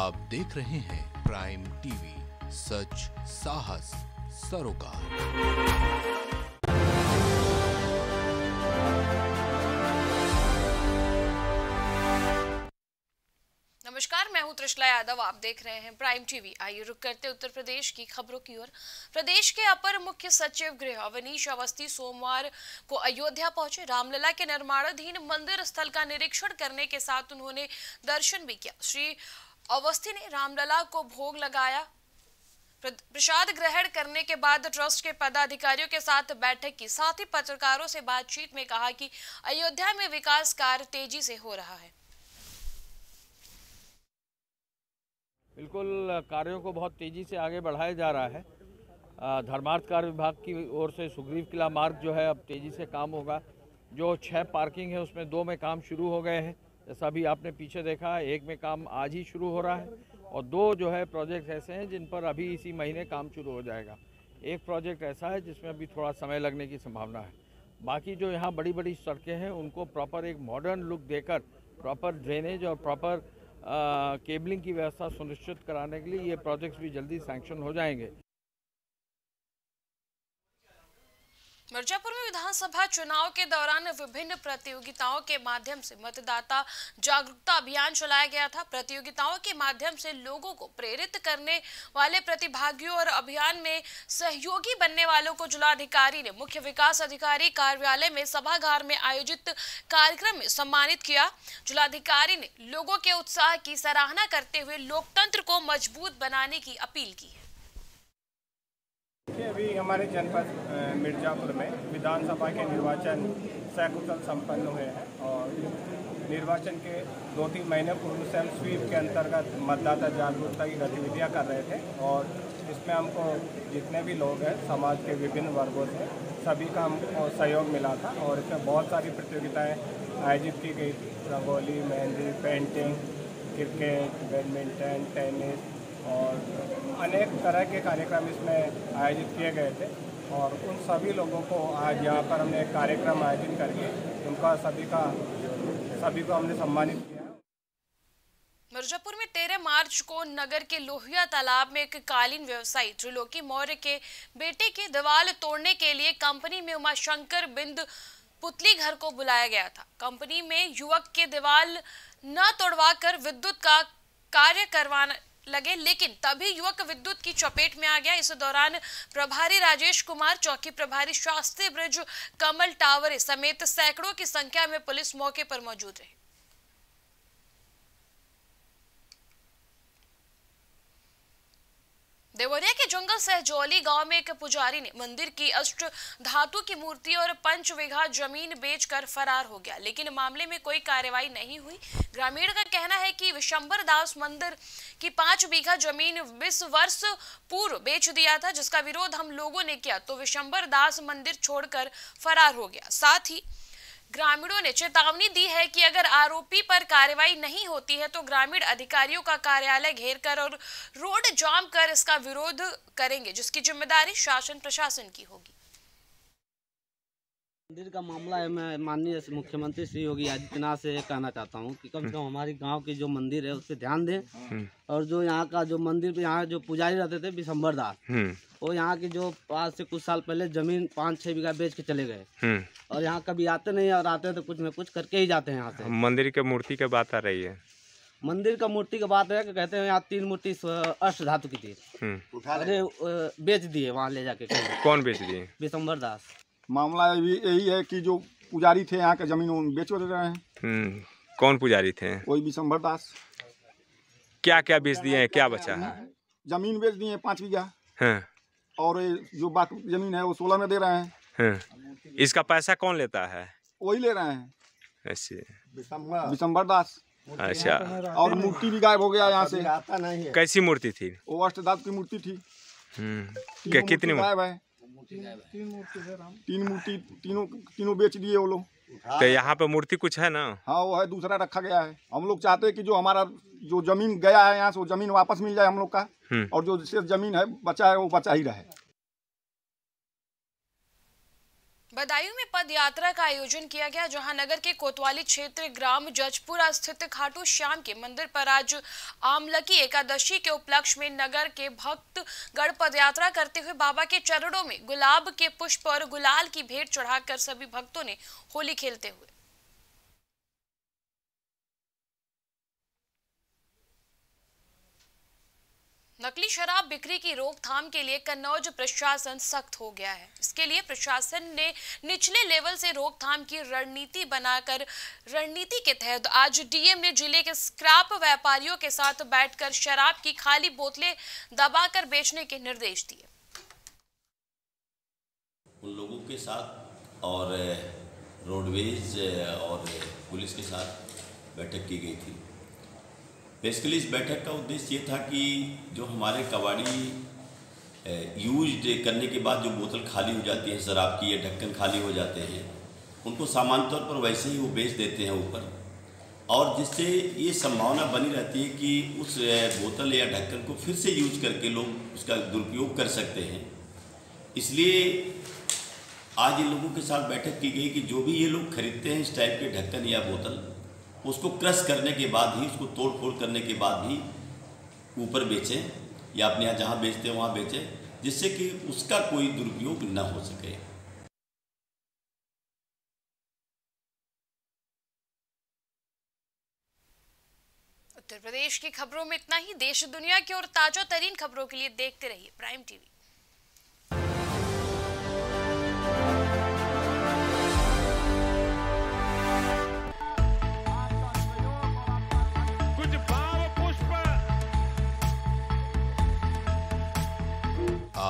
आप देख रहे हैं प्राइम टीवी, सच साहस सरोकार। नमस्कार, मैं हूं त्रिशला यादव, आप देख रहे हैं प्राइम टीवी। आइए रुक करते उत्तर प्रदेश की खबरों की ओर। प्रदेश के अपर मुख्य सचिव गृह अवनीश अवस्थी सोमवार को अयोध्या पहुंचे। रामलला के निर्माणाधीन मंदिर स्थल का निरीक्षण करने के साथ उन्होंने दर्शन भी किया। श्री अवस्थी ने रामलला को भोग लगाया, प्रसाद ग्रहण करने के बाद ट्रस्ट के पदाधिकारियों के साथ बैठक की। साथ ही पत्रकारों से बातचीत में कहा कि अयोध्या में विकास कार्य तेजी से हो रहा है। बिल्कुल, कार्यों को बहुत तेजी से आगे बढ़ाया जा रहा है। धर्मार्थ कार्य विभाग की ओर से सुग्रीव किला मार्ग जो है अब तेजी से काम होगा। जो 6 पार्किंग है उसमें 2 में काम शुरू हो गए हैं, जैसा भी आपने पीछे देखा। 1 में काम आज ही शुरू हो रहा है और 2 जो है प्रोजेक्ट ऐसे हैं जिन पर अभी इसी महीने काम शुरू हो जाएगा। 1 प्रोजेक्ट ऐसा है जिसमें अभी थोड़ा समय लगने की संभावना है। बाकी जो यहाँ बड़ी बड़ी सड़कें हैं उनको प्रॉपर एक मॉडर्न लुक देकर प्रॉपर ड्रेनेज और प्रॉपर केबलिंग की व्यवस्था सुनिश्चित कराने के लिए ये प्रोजेक्ट्स भी जल्दी सैंक्शन हो जाएंगे। मिर्जापुर में विधानसभा चुनाव के दौरान विभिन्न प्रतियोगिताओं के माध्यम से मतदाता जागरूकता अभियान चलाया गया था। प्रतियोगिताओं के माध्यम से लोगों को प्रेरित करने वाले प्रतिभागियों और अभियान में सहयोगी बनने वालों को जिलाधिकारी ने मुख्य विकास अधिकारी कार्यालय में सभागार में आयोजित कार्यक्रम में सम्मानित किया। जिलाधिकारी ने लोगों के उत्साह की सराहना करते हुए लोकतंत्र को मजबूत बनाने की अपील की है। अभी हमारे जनपद मिर्जापुर में विधानसभा के निर्वाचन सकुशल संपन्न हुए हैं और निर्वाचन के 2-3 महीने पूर्व से हम स्वीप के अंतर्गत मतदाता जागरूकता की गतिविधियां कर रहे थे और इसमें हमको जितने भी लोग हैं समाज के विभिन्न वर्गों से सभी का हमको सहयोग मिला था और इसमें बहुत सारी प्रतियोगिताएं आयोजित की गई थी। Rangoli, mehndi, painting, cricket, badminton, tennis और अनेक तरह के कार्यक्रम इसमें आयोजित किए गए थे और उन सभी लोगों को आज यहाँ पर हमने एक कार्यक्रम आयोजित करके उनका सभी को हमने सम्मानित किया। मिर्जापुर में 13 मार्च को नगर के लोहिया तालाब में एक कालीन व्यवसायी त्रिलोकी मौर्य के बेटे की दीवार तोड़ने के लिए कंपनी में उमाशंकर बिंद पुतली घर को बुलाया गया था। कंपनी में युवक के दीवार न तोड़वाकर विद्युत का कार्य करवाना लगे, लेकिन तभी युवक विद्युत की चपेट में आ गया। इस दौरान प्रभारी राजेश कुमार, चौकी प्रभारी शास्त्री ब्रज कमल टावर समेत सैकड़ों की संख्या में पुलिस मौके पर मौजूद रही। देवरिया के जंगल सहजौली गांव में एक पुजारी ने मंदिर की अष्ट धातु की मूर्ति और 5 बीघा जमीन बेचकर फरार हो गया, लेकिन मामले में कोई कार्रवाई नहीं हुई। ग्रामीण का कहना है कि विश्वंभर दास मंदिर की 5 बीघा जमीन 20 वर्ष पूर्व बेच दिया था, जिसका विरोध हम लोगों ने किया तो विश्वंभर दास मंदिर छोड़कर फरार हो गया। साथ ही ग्रामीणों ने चेतावनी दी है कि अगर आरोपी पर कार्रवाई नहीं होती है तो ग्रामीण अधिकारियों का कार्यालय घेरकर और रोड जाम कर इसका विरोध करेंगे, जिसकी जिम्मेदारी शासन प्रशासन की होगी। मंदिर का मामला है, मैं माननीय मुख्यमंत्री श्री योगी आदित्यनाथ से कहना चाहता हूं कि कम से कम हमारे गांव के जो मंदिर है उससे ध्यान दें और जो यहाँ का जो मंदिर यहाँ जो पुजारी रहते थे विश्वंभर दास, और यहाँ के जो आज से कुछ साल पहले जमीन 5-6 बीघा बेच के चले गए और यहाँ कभी आते नहीं और आते तो कुछ न कुछ करके ही जाते हैं। यहाँ से मंदिर के मूर्ति की बात आ रही है, मंदिर का मूर्ति की बात है कि कहते हैं यहाँ 3 मूर्ति अष्ट धातु की थी, अरे बेच दिए वहाँ ले जाके। कौन बेच दिए? विश्वंभर दास। मामला यही है कि जो पुजारी थे यहाँ के जमीन बेच रहे हैं। कौन पुजारी थे? वही विश्वंभर दास। क्या क्या बेच दिए हैं? क्या बचा है? जमीन बेच दिए 5 बीघा और जो बाकी जमीन है वो 16 में दे रहे हैं। हाँ। इसका पैसा कौन लेता है? वही ले रहे हैं, ऐसे विश्वंभर दास। अच्छा, और मूर्ति भी गायब हो गया यहाँ से। कैसी मूर्ति थी? वो अष्टधातु की मूर्ति थी। क्या कितनी गायब है? 3 मूर्ति, तीनों बेच दिए वो लोग। तो यहाँ पे मूर्ति कुछ है ना? हाँ, वो है, दूसरा रखा गया है। हम लोग चाहते हैं कि जो हमारा जो जमीन गया है यहाँ से वो जमीन वापस मिल जाए हम लोग का, और जो सिर्फ जमीन है बचा है वो बचा ही रहे। बदायूं में पद यात्रा का आयोजन किया गया, जहां नगर के कोतवाली क्षेत्र ग्राम जजपुरा स्थित खाटू श्याम के मंदिर पर आज आमलकी एकादशी के उपलक्ष्य में नगर के भक्त गण पद यात्रा करते हुए बाबा के चरणों में गुलाब के पुष्प और गुलाल की भेंट चढ़ाकर सभी भक्तों ने होली खेलते हुए नकली शराब बिक्री की रोकथाम के लिए कन्नौज प्रशासन सख्त हो गया है। इसके लिए प्रशासन ने निचले लेवल से रोकथाम की रणनीति बनाकर रणनीति के तहत आज डीएम ने जिले के स्क्रैप व्यापारियों के साथ बैठकर शराब की खाली बोतलें दबाकर बेचने के निर्देश दिए। उन लोगों के साथ और रोडवेज और पुलिस के साथ बैठक की गई थी। बेसिकली इस बैठक का उद्देश्य ये था कि जो हमारे कबाड़ी यूज करने के बाद जो बोतल खाली हो जाती है शराब की या ढक्कन खाली हो जाते हैं, उनको सामान्य तौर पर वैसे ही वो बेच देते हैं ऊपर, और जिससे ये संभावना बनी रहती है कि उस बोतल या ढक्कन को फिर से यूज करके लोग उसका दुरुपयोग कर सकते हैं। इसलिए आज इन लोगों के साथ बैठक की गई कि जो भी ये लोग खरीदते हैं इस टाइप के ढक्कन या बोतल, उसको क्रश करने के बाद ही, उसको तोड़ फोड़ करने के बाद ही ऊपर बेचें या अपने यहाँ जहाँ बेचते हैं वहाँ बेचें, जिससे कि उसका कोई दुरुपयोग न हो सके। उत्तर प्रदेश की खबरों में इतना ही। देश दुनिया की और ताजा तरीन खबरों के लिए देखते रहिए प्राइम टीवी।